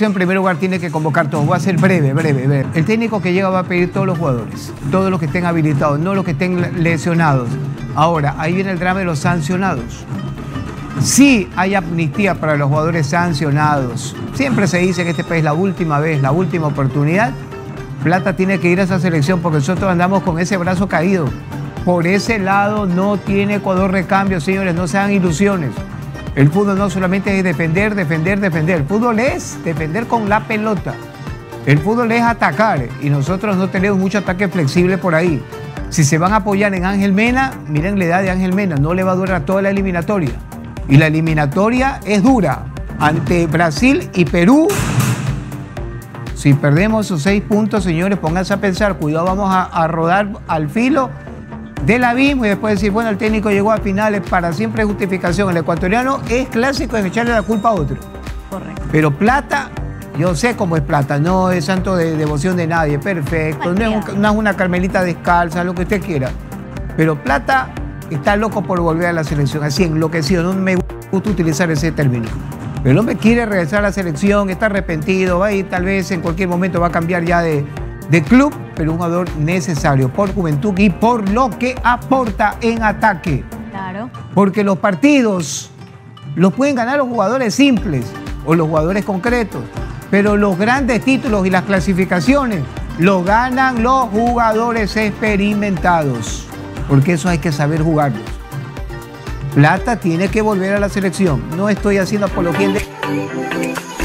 En primer lugar tiene que convocar todos. Voy a ser breve. El técnico que llega va a pedir todos los jugadores, todos los que estén habilitados, no los que estén lesionados. Ahora, ahí viene el drama de los sancionados. Sí hay amnistía para los jugadores sancionados. Siempre se dice que este país es la última vez, la última oportunidad. Plata tiene que ir a esa selección porque nosotros andamos con ese brazo caído. Por ese lado no tiene Ecuador recambio, señores, no se hagan ilusiones. El fútbol no solamente es defender. El fútbol es defender con la pelota. El fútbol es atacar y nosotros no tenemos mucho ataque flexible por ahí. Si se van a apoyar en Ángel Mena, miren la edad de Ángel Mena, no le va a durar toda la eliminatoria. Y la eliminatoria es dura ante Brasil y Perú. Si perdemos esos 6 puntos, señores, pónganse a pensar, cuidado, vamos a rodar al filo del abismo y después decir, bueno, el técnico llegó a finales, para siempre justificación. El ecuatoriano es clásico en echarle la culpa a otro. Correcto. Pero Plata, yo sé cómo es Plata, no es santo de devoción de nadie, perfecto, no es una carmelita descalza, lo que usted quiera. Pero Plata está loco por volver a la selección, así enloquecido, no me gusta utilizar ese término. Pero el hombre quiere regresar a la selección, está arrepentido, va a ir, tal vez en cualquier momento va a cambiar ya de club, pero un jugador necesario por juventud y por lo que aporta en ataque. Claro. Porque los partidos los pueden ganar los jugadores simples o los jugadores concretos, pero los grandes títulos y las clasificaciones los ganan los jugadores experimentados, porque eso hay que saber jugarlos. Plata tiene que volver a la selección. No estoy haciendo apología de...